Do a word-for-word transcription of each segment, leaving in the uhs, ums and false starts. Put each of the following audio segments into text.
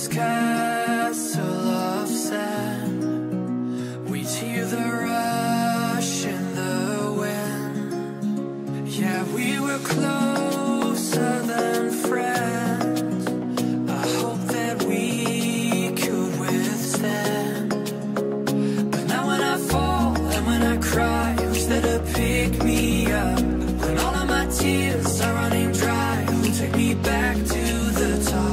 this castle of sand. We hear the rush in the wind. Yeah, we were closer than friends. I hope that we could withstand. But now when I fall and when I cry, I wish that it'd pick me up. When all of my tears are running dry, it'll take me back to the top.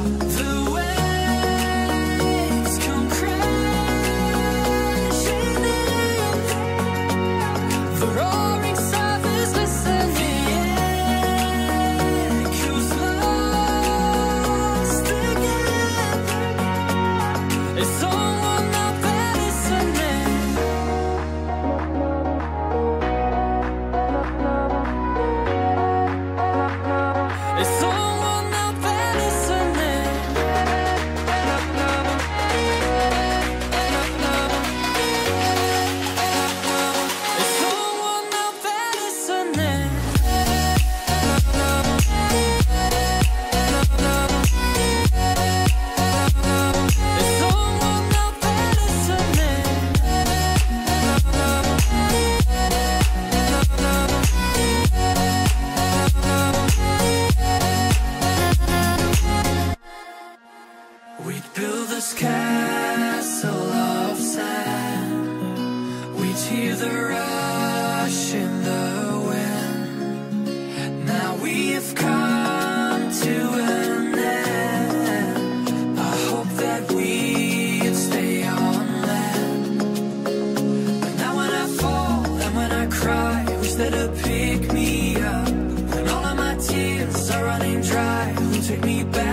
That'll pick me up when all of my tears are running dry. It'll take me back.